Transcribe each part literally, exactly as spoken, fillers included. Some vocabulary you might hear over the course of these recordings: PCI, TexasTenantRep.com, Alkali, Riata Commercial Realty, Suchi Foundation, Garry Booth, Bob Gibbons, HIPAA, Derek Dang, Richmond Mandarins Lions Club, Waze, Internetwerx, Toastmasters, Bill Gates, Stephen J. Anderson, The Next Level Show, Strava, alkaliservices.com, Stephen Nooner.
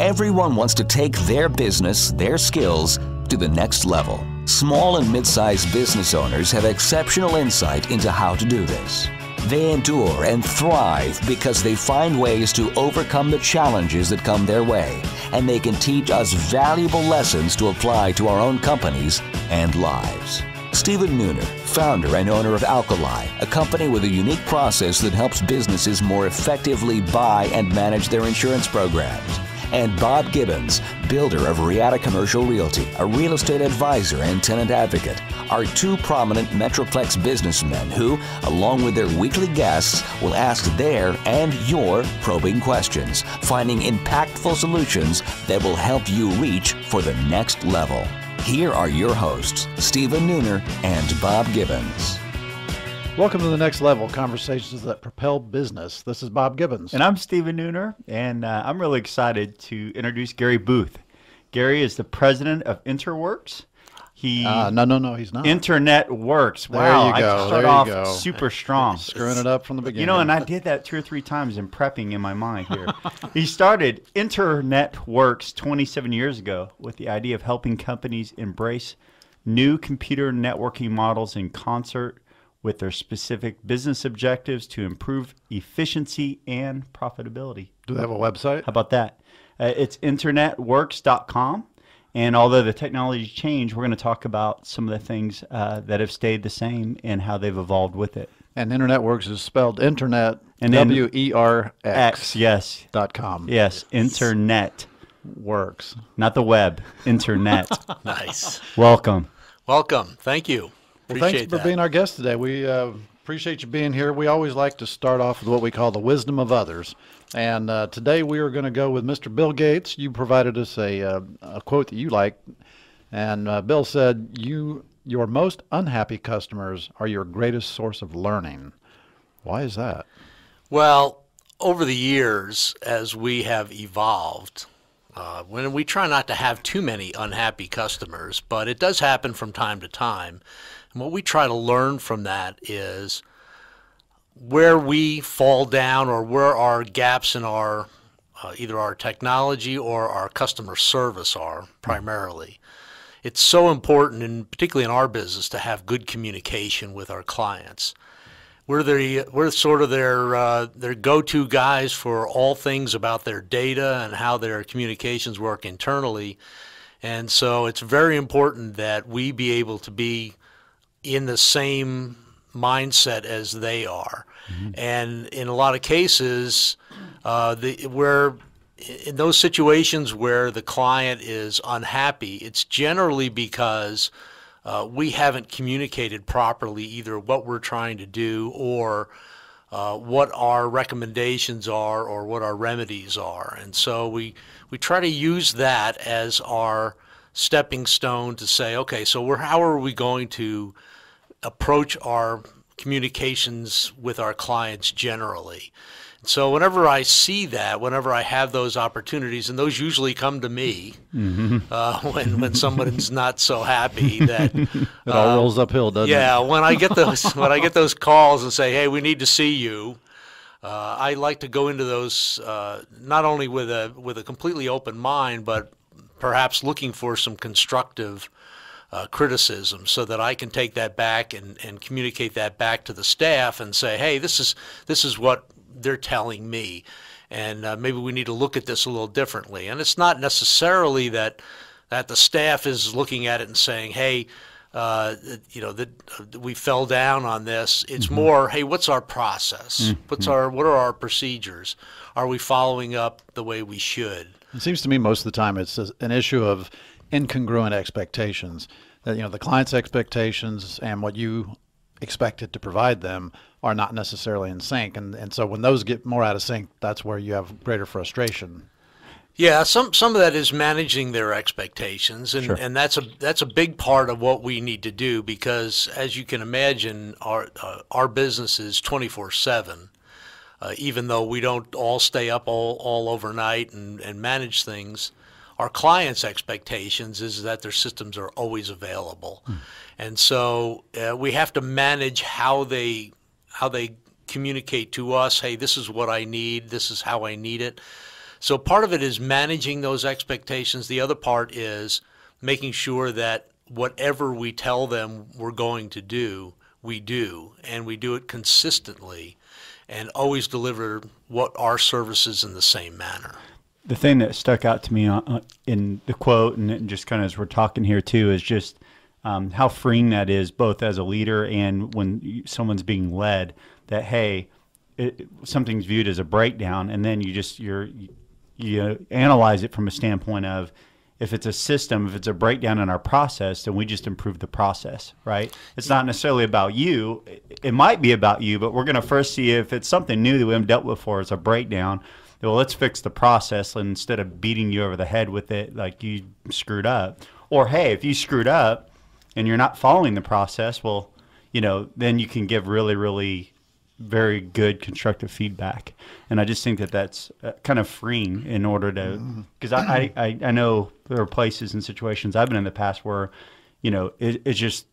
Everyone wants to take their business, their skills, to the next level. Small and mid-sized business owners have exceptional insight into how to do this. They endure and thrive because they find ways to overcome the challenges that come their way, and they can teach us valuable lessons to apply to our own companies and lives. Stephen Nooner, founder and owner of Alkali, a company with a unique process that helps businesses more effectively buy and manage their insurance programs. And Bob Gibbons, builder of Riata Commercial Realty, a real estate advisor and tenant advocate, are two prominent Metroplex businessmen who, along with their weekly guests, will ask their and your probing questions, finding impactful solutions that will help you reach for the next level. Here are your hosts, Stephen Nooner and Bob Gibbons. Welcome to The Next Level, conversations that propel business. This is Bob Gibbons. And I'm Stephen Nooner, and uh, I'm really excited to introduce Garry Booth. Garry is the president of Internetwerx. He uh, no, no, no, he's not. Internetwerx. Wow, there you go. I start off go. super strong. Screwing it up from the beginning. You know, and I did that two or three times in prepping in my mind here. He started Internetwerx twenty-seven years ago with the idea of helping companies embrace new computer networking models in concert with their specific business objectives to improve efficiency and profitability. Do they have a website? How about that? Uh, it's Internetwerx dot com. And although the technology changed, we're going to talk about some of the things uh, that have stayed the same and how they've evolved with it. And Internetwerx is spelled Internet, and W E R X, yes, dot com. Yes, Internetwerx. Not the web, Internet. Nice. Welcome. Welcome. Thank you. Well, thanks for that. being our guest today. We uh, appreciate you being here. We always like to start off with what we call the wisdom of others. And uh, today we are going to go with Mister Bill Gates. You provided us a, uh, a quote that you like. And uh, Bill said, "You, your most unhappy customers are your greatest source of learning." Why is that? Well, over the years, as we have evolved, uh, when we try not to have too many unhappy customers, but it does happen from time to time. And what we try to learn from that is where we fall down or where our gaps in our uh, either our technology or our customer service are primarily. It's so important, and particularly in our business, to have good communication with our clients. We're the we're sort of their uh, their go-to guys for all things about their data and how their communications work internally, and so it's very important that we be able to be in the same mindset as they are. Mm-hmm. And in a lot of cases, uh, the, where in those situations where the client is unhappy, it's generally because uh, we haven't communicated properly either what we're trying to do or uh, what our recommendations are or what our remedies are. And so we, we try to use that as our stepping stone to say, okay, so we're, how are we going to approach our communications with our clients generally? So whenever I see that, whenever I have those opportunities, and those usually come to me, mm-hmm. uh, when, when someone's not so happy, that it uh, all rolls uphill, doesn't yeah, it? Yeah, when I get those when I get those calls and say, hey, we need to see you, uh, I like to go into those uh, not only with a with a completely open mind, but perhaps looking for some constructive uh, criticism so that I can take that back and, and communicate that back to the staff and say, hey, this is, this is what they're telling me, and uh, maybe we need to look at this a little differently. And it's not necessarily that, that the staff is looking at it and saying, hey, uh, you know, that uh, we fell down on this. It's mm-hmm. more, hey, what's our process? Mm-hmm. What's our, what are our procedures? Are we following up the way we should? It seems to me most of the time it's an issue of incongruent expectations. That, you know, the client's expectations and what you expected to provide them are not necessarily in sync. And, and so when those get more out of sync, that's where you have greater frustration. Yeah, some, some of that is managing their expectations. And, sure. and that's, a, that's a big part of what we need to do because, as you can imagine, our, uh, our business is twenty-four seven. Uh, even though we don't all stay up all, all overnight and, and manage things, our clients' expectations is that their systems are always available. Mm. And so uh, we have to manage how they, how they communicate to us, hey, this is what I need, this is how I need it. So part of it is managing those expectations. The other part is making sure that whatever we tell them we're going to do, we do, and we do it consistently and always deliver what our services in the same manner. The thing that stuck out to me in the quote and just kind of as we're talking here too is just um, how freeing that is, both as a leader and when someone's being led, that, hey, it, something's viewed as a breakdown, and then you just you're, you analyze it from a standpoint of, if it's a system, if it's a breakdown in our process, then we just improve the process, right? It's not necessarily about you. It might be about you, but we're going to first see if it's something new that we haven't dealt with before. It's a breakdown. Well, let's fix the process instead of beating you over the head with it like you screwed up. Or, hey, if you screwed up and you're not following the process, well, you know, then you can give really, really very good constructive feedback. And I just think that that's kind of freeing in order to, because I, I, I know there are places and situations I've been in the past where, you know, it, it's just,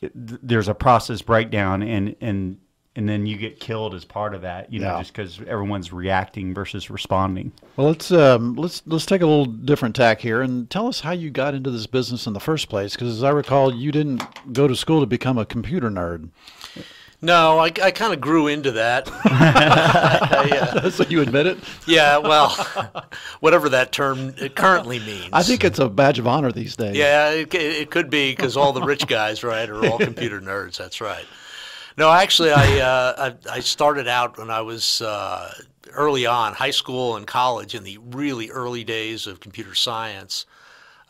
it, there's a process breakdown and, and, and then you get killed as part of that, you know, yeah. just because everyone's reacting versus responding. Well, let's um, let's let's take a little different tack here and tell us how you got into this business in the first place. Because as I recall, you didn't go to school to become a computer nerd. No, I, I kind of grew into that. I, I, uh, so you admit it? Yeah, well, whatever that term currently means. I think it's a badge of honor these days. Yeah, it, it could be, because all the rich guys, right, are all computer nerds. That's right. No, actually, I, uh, I I started out when I was uh, early on, high school and college, in the really early days of computer science,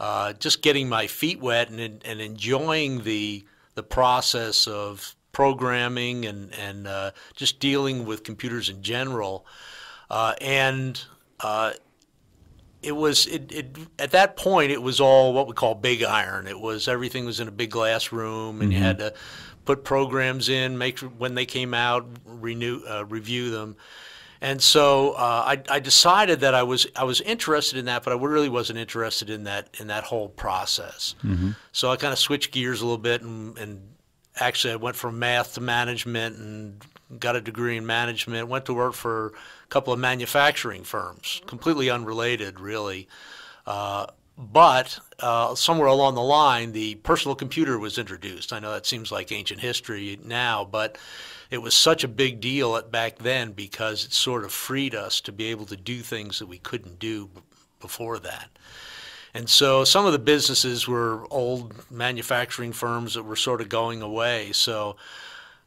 uh, just getting my feet wet and and enjoying the the process of programming and and uh, just dealing with computers in general, uh, and uh, it was it, it at that point it was all what we call big iron. It was everything was in a big glass room, and mm-hmm. you had to put programs in, make when they came out, renew, uh, review them, and so uh, I, I decided that I was I was interested in that, but I really wasn't interested in that in that whole process. Mm-hmm. So I kind of switched gears a little bit, and, and actually I went from math to management and got a degree in management. Went to work for a couple of manufacturing firms, completely unrelated, really. Uh, But uh, somewhere along the line, the personal computer was introduced. I know that seems like ancient history now, but it was such a big deal at back then because it sort of freed us to be able to do things that we couldn't do b before that. And so some of the businesses were old manufacturing firms that were sort of going away. So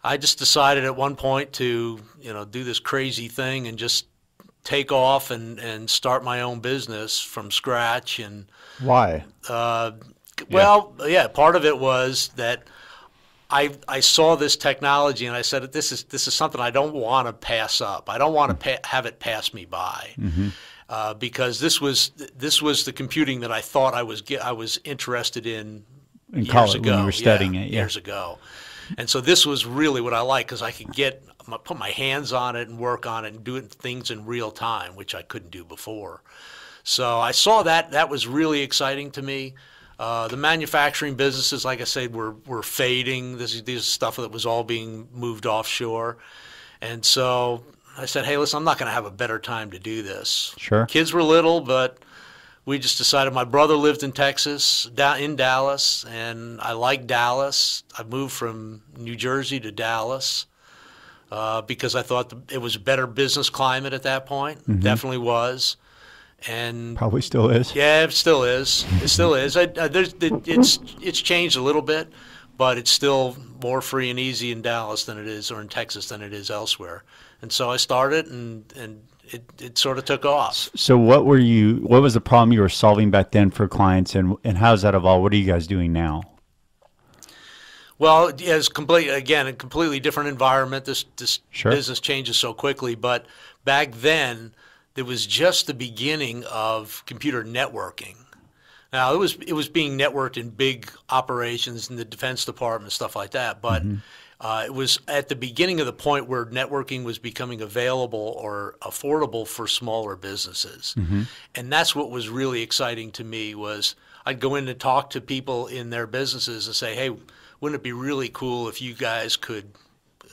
I just decided at one point to, you know, do this crazy thing and just take off and, and start my own business from scratch. And why? Uh, well, yeah. yeah, part of it was that I, I saw this technology and I said, this is, this is something I don't want to pass up. I don't want to pa have it pass me by, mm-hmm. uh, because this was, this was the computing that I thought I was, I was interested in, in years college, ago. When you were studying yeah, it yeah. years ago. And so this was really what I liked, because I could get, put my hands on it and work on it and do things in real time, which I couldn't do before. So I saw that. That was really exciting to me. Uh, the manufacturing businesses, like I said, were, were fading. This is, this is stuff that was all being moved offshore. And so I said, hey, listen, I'm not going to have a better time to do this. Sure. Kids were little, but we just decided. My brother lived in Texas, down in Dallas, and I liked Dallas. I moved from New Jersey to Dallas uh, because I thought the, it was a better business climate at that point. Mm-hmm. Definitely was, and probably still is. Yeah, it still is. It still is. I, I, there's, it, it's it's changed a little bit, but it's still more free and easy in Dallas than it is, or in Texas than it is elsewhere. And so I started, and and. It, it sort of took off. So what were you, what was the problem you were solving back then for clients, and, and how's that evolved? What are you guys doing now? Well, it's complete, again, a completely different environment. This, this sure. business changes so quickly, but back then there was just the beginning of computer networking. Now it was, it was being networked in big operations in the Defense Department, stuff like that. But mm-hmm. Uh, it was at the beginning of the point where networking was becoming available or affordable for smaller businesses. Mm-hmm. And that's what was really exciting to me, was I'd go in and talk to people in their businesses and say, hey, wouldn't it be really cool if you guys could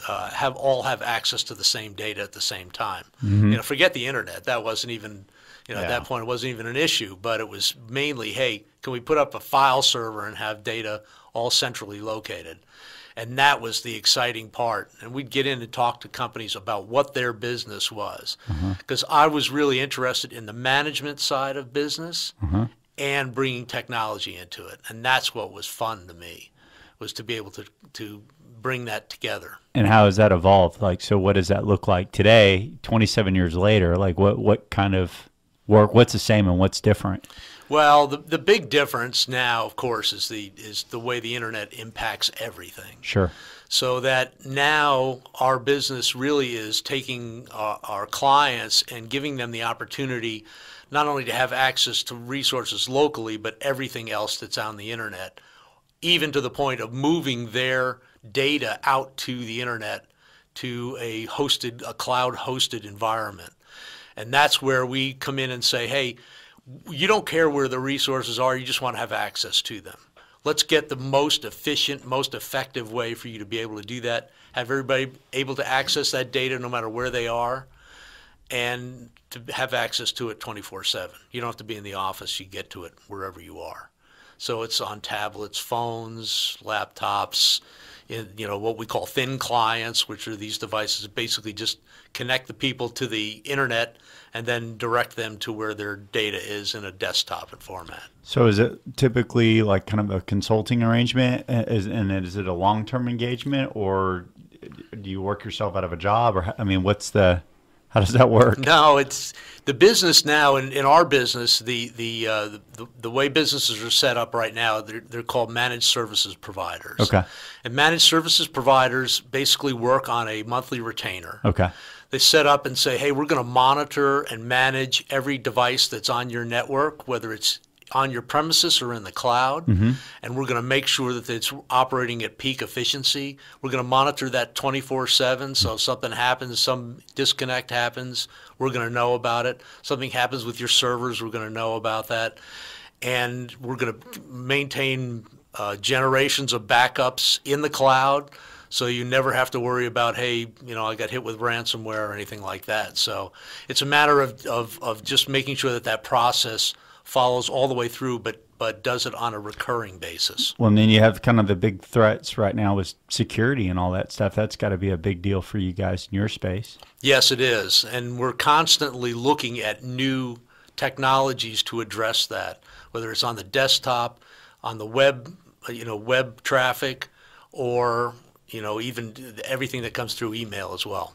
uh, have all have access to the same data at the same time. Mm-hmm. You know, forget the internet. That wasn't even, you know, yeah. at that point it wasn't even an issue, but it was mainly, hey, can we put up a file server and have data all centrally located? And that was the exciting part. And we'd get in and talk to companies about what their business was. Because mm-hmm. I was really interested in the management side of business mm-hmm. and bringing technology into it. And that's what was fun to me, was to be able to, to bring that together. And how has that evolved? Like, so what does that look like today, twenty-seven years later? Like, what, what kind of work, what's the same and what's different? Well, the, the big difference now, of course, is the is the way the internet impacts everything. Sure. So that now our business really is taking our, our clients and giving them the opportunity not only to have access to resources locally, but everything else that's on the internet, even to the point of moving their data out to the internet to a hosted, a cloud-hosted environment. And that's where we come in and say, hey, you don't care where the resources are, you just want to have access to them. Let's get the most efficient, most effective way for you to be able to do that, have everybody able to access that data no matter where they are, and to have access to it twenty-four seven. You don't have to be in the office, you get to it wherever you are. So it's on tablets, phones, laptops, in, you know, what we call thin clients, which are these devices that basically just connect the people to the internet and then direct them to where their data is in a desktop format. So is it typically like kind of a consulting arrangement, and is it a long-term engagement, or do you work yourself out of a job, or I mean, what's the, how does that work? No, it's the business now. In, in our business, the the, uh, the the way businesses are set up right now, they're, they're called managed services providers. Okay. And managed services providers basically work on a monthly retainer. Okay. They set up and say, hey, we're going to monitor and manage every device that's on your network, whether it's on your premises or in the cloud, mm-hmm. and we're going to make sure that it's operating at peak efficiency. We're going to monitor that twenty-four seven, so if something happens, some disconnect happens, we're going to know about it. Something happens with your servers, we're going to know about that. And we're going to maintain uh, generations of backups in the cloud, so you never have to worry about, hey, you know, I got hit with ransomware or anything like that. So it's a matter of, of, of just making sure that that process follows all the way through, but but does it on a recurring basis. Well, and then you have kind of the big threats right now with security and all that stuff. That's got to be a big deal for you guys in your space. Yes, it is, and we're constantly looking at new technologies to address that, whether it's on the desktop, on the web, you know, web traffic, or you know, even everything that comes through email as well.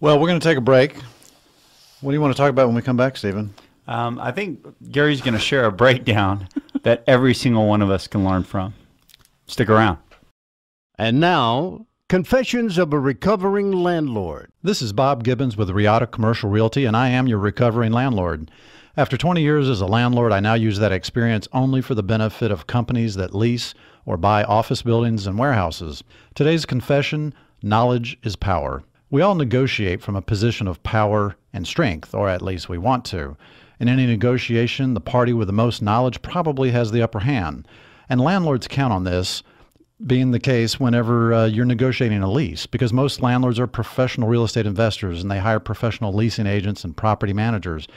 Well, we're going to take a break. What do you want to talk about when we come back, Stephen? Um, I think Gary's going to share a breakdown that every single one of us can learn from. Stick around. And now, Confessions of a Recovering Landlord. This is Bob Gibbons with Riata Commercial Realty, and I am your recovering landlord. After twenty years as a landlord, I now use that experience only for the benefit of companies that lease or buy office buildings and warehouses. Today's confession, knowledge is power. We all negotiate from a position of power and strength, or at least we want to. In any negotiation, the party with the most knowledge probably has the upper hand. And landlords count on this being the case whenever uh, you're negotiating a lease, because most landlords are professional real estate investors and they hire professional leasing agents and property managers.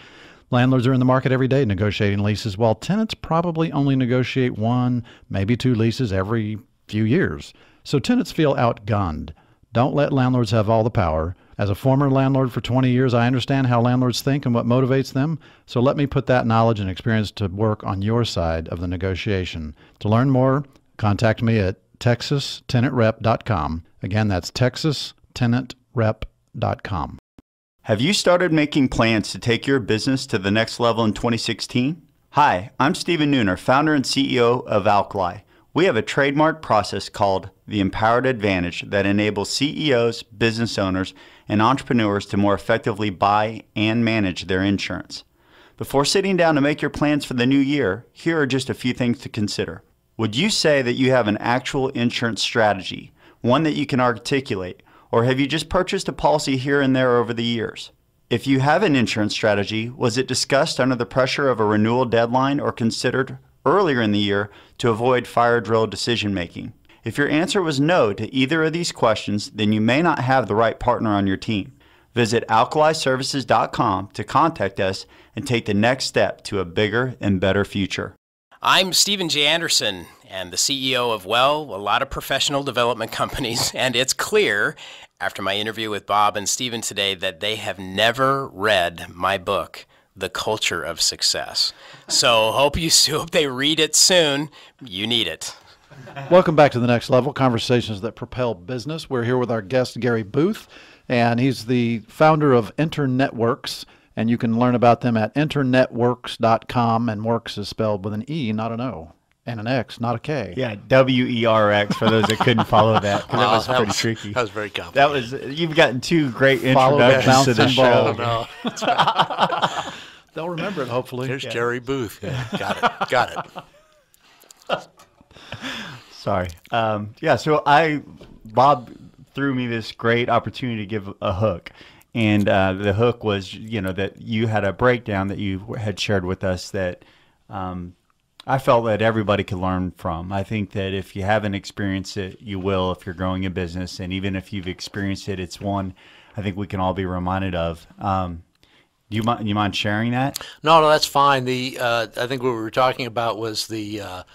Landlords are in the market every day negotiating leases, while tenants probably only negotiate one, maybe two leases every few years. So tenants feel outgunned. Don't let landlords have all the power. As a former landlord for twenty years, I understand how landlords think and what motivates them, so let me put that knowledge and experience to work on your side of the negotiation. To learn more, contact me at Texas Tenant Rep dot com. Again, that's Texas Tenant Rep dot com. Have you started making plans to take your business to the next level in twenty sixteen? Hi, I'm Stephen Nooner, founder and C E O of Alkali. We have a trademark process called the Empowered Advantage that enables C E Os, business owners, and entrepreneurs to more effectively buy and manage their insurance. Before sitting down to make your plans for the new year, here are just a few things to consider. Would you say that you have an actual insurance strategy, one that you can articulate, or have you just purchased a policy here and there over the years? If you have an insurance strategy, was it discussed under the pressure of a renewal deadline or considered earlier in the year to avoid fire drill decision making? If your answer was no to either of these questions, then you may not have the right partner on your team. Visit alkali services dot com to contact us and take the next step to a bigger and better future. I'm Stephen J. Anderson and the C E O of, well, a lot of professional development companies, and it's clear after my interview with Bob and Stephen today that they have never read my book, The Culture of Success. So hope you hope they read it soon. You need it. Welcome back to The Next Level, conversations that propel business. We're here with our guest, Garry Booth, and he's the founder of Internetwerx, and you can learn about them at internetwerx dot com, and works is spelled with an E, not an O, and an X, not a K. Yeah, W E R X, for those that couldn't follow that, because wow, that was that pretty was, tricky. That was very complicated. That was, you've gotten two great introductions to the show. No, that's right. They'll remember it, hopefully. There's yeah. Garry Booth. Yeah. Got it, got it. Sorry. Um, yeah, so I, Bob threw me this great opportunity to give a hook. And uh, the hook was, you know, that you had a breakdown that you had shared with us that um, I felt that everybody could learn from. I think that if you haven't experienced it, you will if you're growing a business. And even if you've experienced it, it's one I think we can all be reminded of. Um, do you mind, you mind sharing that? No, no, that's fine. The uh, I think what we were talking about was the uh, –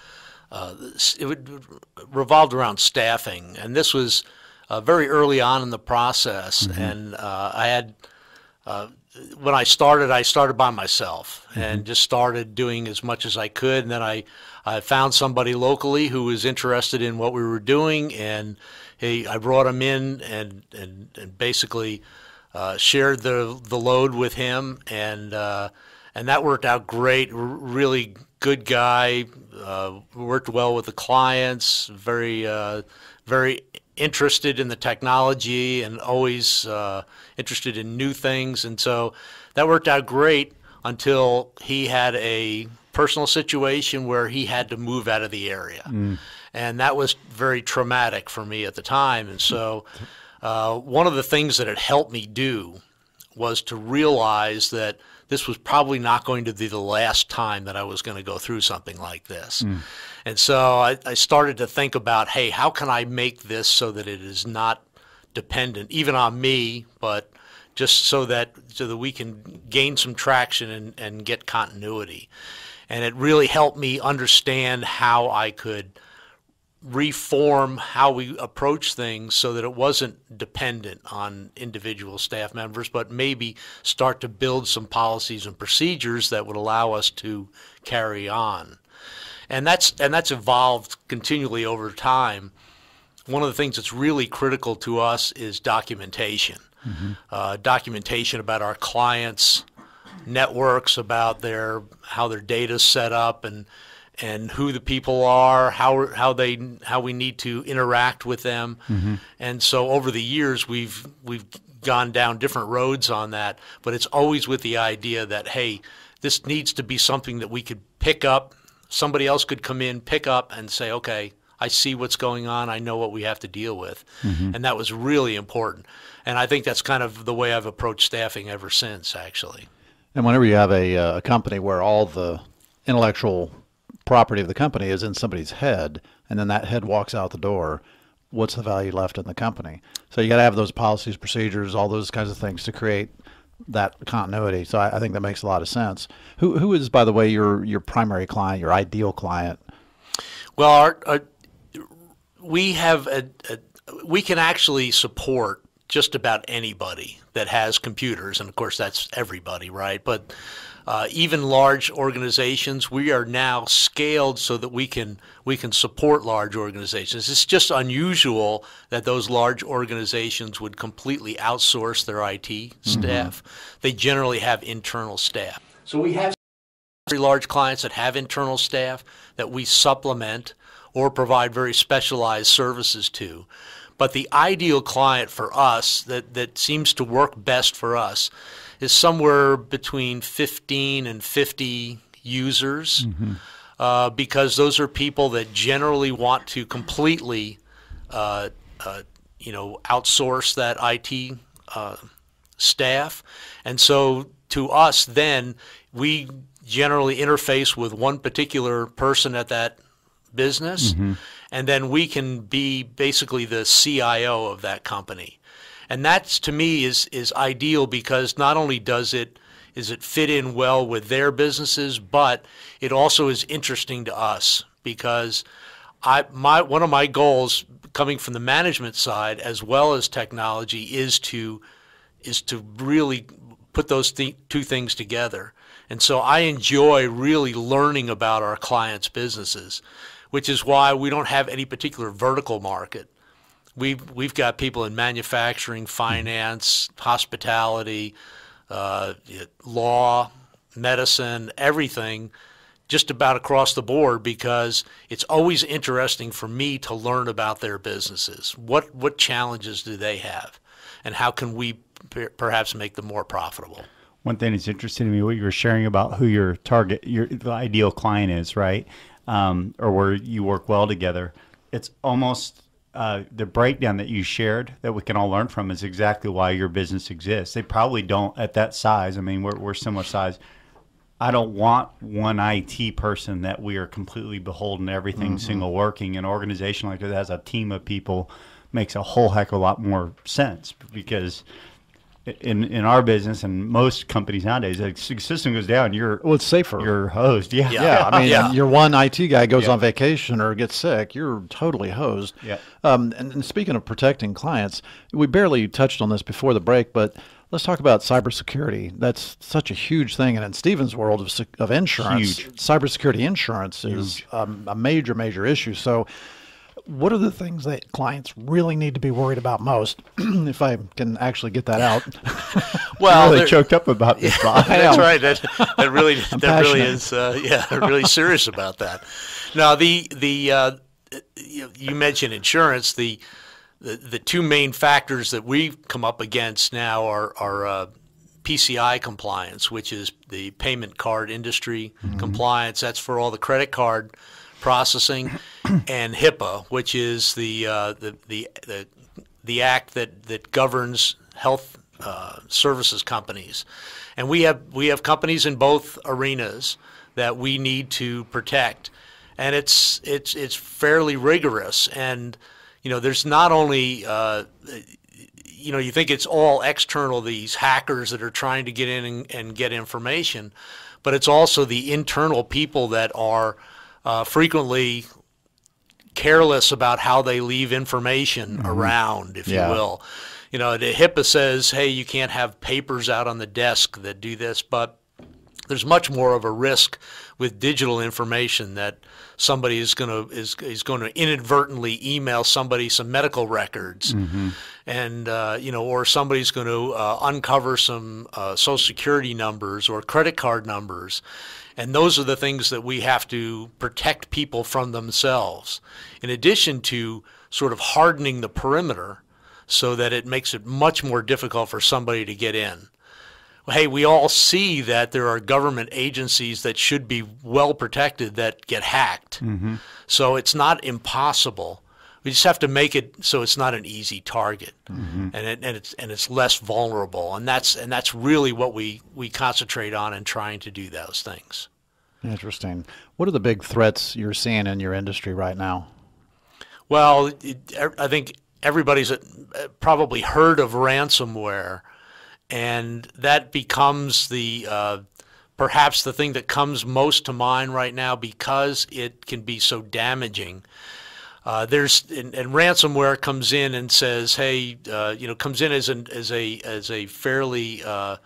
Uh, it would, revolved around staffing, and this was uh, very early on in the process. Mm-hmm. And uh, I had, uh, when I started, I started by myself. Mm-hmm. And just started doing as much as I could. And then I, I found somebody locally who was interested in what we were doing, and he, I brought him in and, and, and basically uh, shared the, the load with him, and, uh, and that worked out great, really good guy, uh, worked well with the clients, very, uh, very interested in the technology and always uh, interested in new things. And so that worked out great until he had a personal situation where he had to move out of the area. Mm. And that was very traumatic for me at the time. And so uh, one of the things that it helped me do was to realize that this was probably not going to be the last time that I was going to go through something like this. Mm. And so I, I started to think about, hey, how can I make this so that it is not dependent even on me, but just so that so that we can gain some traction and, and get continuity. And it really helped me understand how I could reform how we approach things so that it wasn't dependent on individual staff members, but maybe start to build some policies and procedures that would allow us to carry on. And that's and that's evolved continually over time. One of the things that's really critical to us is documentation. Mm-hmm. Uh, documentation about our clients' networks, about their how their data's set up, and and who the people are, how how they how we need to interact with them. Mm-hmm. And so over the years we've we've gone down different roads on that, but it's always with the idea that, hey, this needs to be something that we could pick up. Somebody else could come in, pick up and say, okay, I see what's going on, I know what we have to deal with. Mm-hmm. And that was really important, and I think that's kind of the way I've approached staffing ever since, actually. And whenever you have a, a company where all the intellectual property of the company is in somebody's head, and then that head walks out the door, what's the value left in the company? So you got to have those policies, procedures, all those kinds of things to create that continuity. So I, I think that makes a lot of sense. Who, who is, by the way, your your primary client, your ideal client? Well, our, our, we have a, a, we can actually support just about anybody that has computers, and of course that's everybody, right? But Uh, even large organizations, we are now scaled so that we can we can support large organizations. It's just unusual that those large organizations would completely outsource their I T staff. Mm-hmm. They generally have internal staff. So we have very large clients that have internal staff that we supplement or provide very specialized services to. But the ideal client for us that, that seems to work best for us is somewhere between fifteen and fifty users. Mm-hmm. uh, because those are people that generally want to completely, uh, uh, you know, outsource that I T uh, staff. And so to us then, we generally interface with one particular person at that business. Mm-hmm. And then we can be basically the C I O of that company. And that's, to me, is, is ideal, because not only does it, is it fit in well with their businesses, but it also is interesting to us, because I, my, one of my goals coming from the management side as well as technology is to, is to really put those th- two things together. And so I enjoy really learning about our clients' businesses, which is why we don't have any particular vertical market. We've, we've got people in manufacturing, finance, hospitality, uh, law, medicine, everything, just about across the board, because it's always interesting for me to learn about their businesses. What, what challenges do they have, and how can we per perhaps make them more profitable? One thing that's interesting to me, what you were sharing about who your target, your the ideal client is, right? Um, or where you work well together. It's almost uh, the breakdown that you shared that we can all learn from is exactly why your business exists. They probably don't at that size. I mean, we're, we're similar size. I don't want one I T person that we are completely beholden to everything mm-hmm. single working. An organization like that has a team of people makes a whole heck of a lot more sense, because in in our business and most companies nowadays, the system goes down. You're well, it's safer. Your host, yeah, yeah. yeah. I mean, yeah. your one I T guy goes yeah. on vacation or gets sick. You're totally hosed. Yeah. Um. And, and speaking of protecting clients, we barely touched on this before the break, but let's talk about cybersecurity. That's such a huge thing, and in Stephen's world of of insurance, huge. cybersecurity insurance huge. is um, a major major issue. So, what are the things that clients really need to be worried about most? If I can actually get that out. Well, really choked up about this. Yeah, that's right. That, that really, that passionate. really is. Uh, yeah, they're really serious about that. Now, the the uh, you, you mentioned insurance. The, the the two main factors that we've come up against now are are uh, P C I compliance, which is the payment card industry mm-hmm. compliance. That's for all the credit card processing, and HIPAA, which is the, uh, the the the the act that that governs health uh, services companies, and we have we have companies in both arenas that we need to protect, and it's it's it's fairly rigorous. And you know, there's not only uh, you know, you think it's all external, these hackers that are trying to get in and, and get information, but it's also the internal people that are Uh, frequently careless about how they leave information mm-hmm. around, if yeah. you will. You know, the HIPAA says, hey, you can't have papers out on the desk that do this, but there's much more of a risk with digital information that somebody is going to is, is going to inadvertently email somebody some medical records, mm-hmm. and uh, you know, or somebody's going to uh, uncover some uh, Social Security numbers or credit card numbers. And those are the things that we have to protect people from themselves, in addition to sort of hardening the perimeter so that it makes it much more difficult for somebody to get in. Hey, we all see that there are government agencies that should be well protected that get hacked. Mm-hmm. So it's not impossible. We just have to make it so it's not an easy target, mm-hmm. and it, and it's and it's less vulnerable. And that's and that's really what we we concentrate on in trying to do those things. Interesting. What are the big threats you're seeing in your industry right now? Well, it, I think everybody's probably heard of ransomware. And that becomes the uh, perhaps the thing that comes most to mind right now, because it can be so damaging. Uh, there's and, and ransomware comes in and says, "Hey, uh, you know," comes in as an as a as a fairly uh,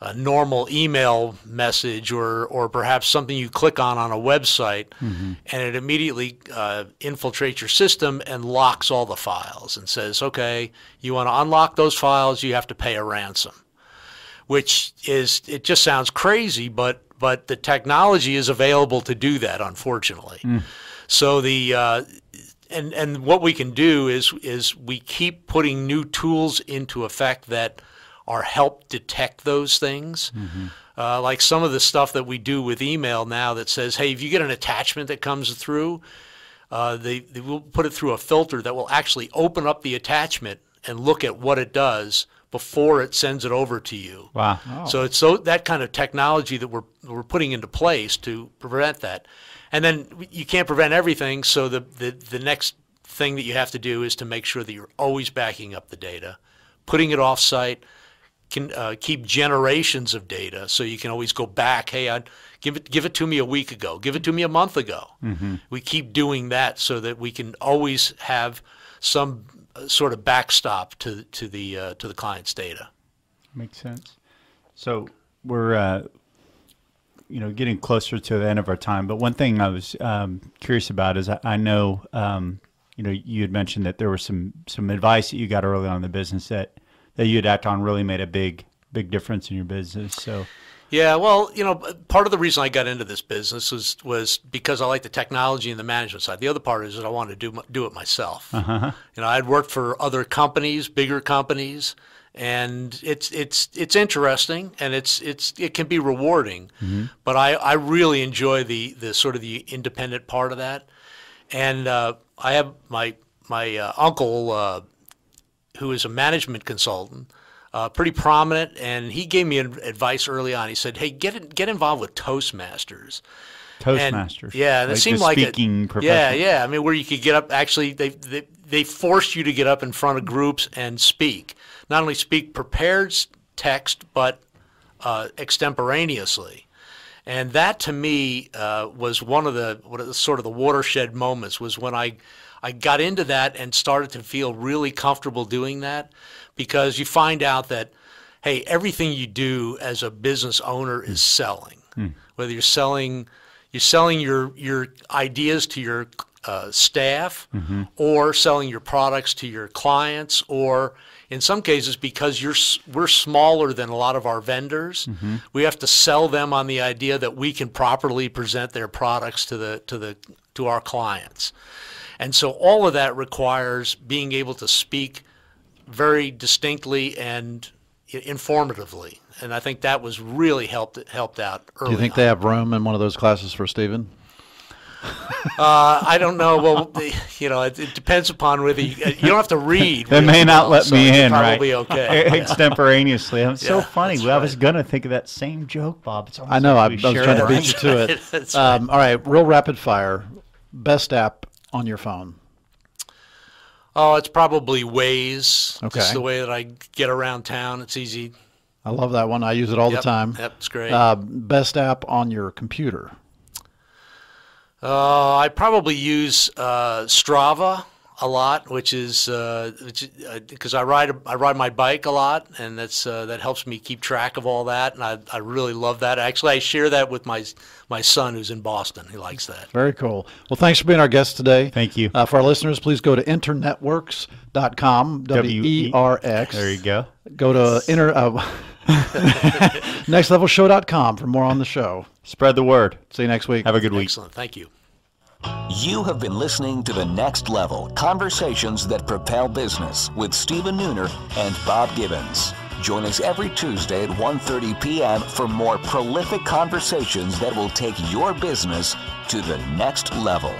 a normal email message, or or perhaps something you click on on a website, mm-hmm. and it immediately uh, infiltrates your system and locks all the files and says, okay, you want to unlock those files, you have to pay a ransom, which is, it just sounds crazy, but but the technology is available to do that, unfortunately. Mm. So the uh, and and what we can do is is we keep putting new tools into effect that or help detect those things. Mm-hmm. Uh, like some of the stuff that we do with email now that says, hey, if you get an attachment that comes through, uh, they, they will put it through a filter that will actually open up the attachment and look at what it does before it sends it over to you. Wow. Oh. So it's so that kind of technology that we're we're putting into place to prevent that. And then you can't prevent everything, so the, the, the next thing that you have to do is to make sure that you're always backing up the data, putting it off-site, can uh, keep generations of data so you can always go back. Hey, I'd give it give it to me a week ago, give it to me a month ago. Mm-hmm. We keep doing that so that we can always have some sort of backstop to to the uh, to the client's data. Makes sense. So we're uh, you know, getting closer to the end of our time, but one thing I was um, curious about is I, I know um, you know, you had mentioned that there was some some advice that you got early on in the business that that you'd act on really made a big, big difference in your business. So, yeah, well, you know, part of the reason I got into this business was was because I like the technology and the management side. The other part is that I wanted to do do it myself. Uh-huh. You know, I'd worked for other companies, bigger companies, and it's it's it's interesting and it's it's it can be rewarding. Mm-hmm. But I I really enjoy the the sort of the independent part of that, and uh, I have my my uh, uncle. Uh, who is a management consultant, uh, pretty prominent, and he gave me advice early on. He said, "Hey, get get involved with Toastmasters." Toastmasters, and, yeah, and like it seemed like speaking profession. Yeah, yeah. I mean, where you could get up. Actually, they they they forced you to get up in front of groups and speak. Not only speak prepared text, but uh, extemporaneously, and that to me uh, was one of the what is sort of the watershed moments was when I. I got into that and started to feel really comfortable doing that, because you find out that, hey, everything you do as a business owner is selling. Mm. Whether you're selling, you're selling your your ideas to your uh, staff, mm-hmm. or selling your products to your clients, or in some cases, because you're we're smaller than a lot of our vendors, mm-hmm. we have to sell them on the idea that we can properly present their products to the to the to our clients. And so all of that requires being able to speak very distinctly and informatively. And I think that was really helped helped out early. Do you think on. They have room in one of those classes for Stephen? Uh, I don't know. Well, you know, it, it depends upon whether you, you don't have to read. They may not let me in, right? Probably okay. Extemporaneously. I'm so funny. I was going to think of that same joke, Bob. I know. I was trying to beat you to it. Um, all right. Real rapid fire. Best app on your phone? Oh, it's probably Waze. Okay. It's the way that I get around town. It's easy. I love that one. I use it all yep. the time. Yep, it's great. Uh, best app on your computer? Uh, I probably use uh, Strava a lot, which is because uh, uh, I ride a, I ride my bike a lot, and that's uh, that helps me keep track of all that, and I, I really love that. Actually, I share that with my my son who's in Boston. He likes that. Very cool. Well, thanks for being our guest today. Thank you. Uh, for our listeners, please go to internetwerx dot com. W E R X. There you go. Go to inter. Uh, next level show dot com for more on the show. Spread the word. See you next week. Have a good week. Excellent. Thank you. You have been listening to The Next Level, Conversations That Propel Business with Stephen Nooner and Bob Gibbons. Join us every Tuesday at one thirty p m for more prolific conversations that will take your business to the next level.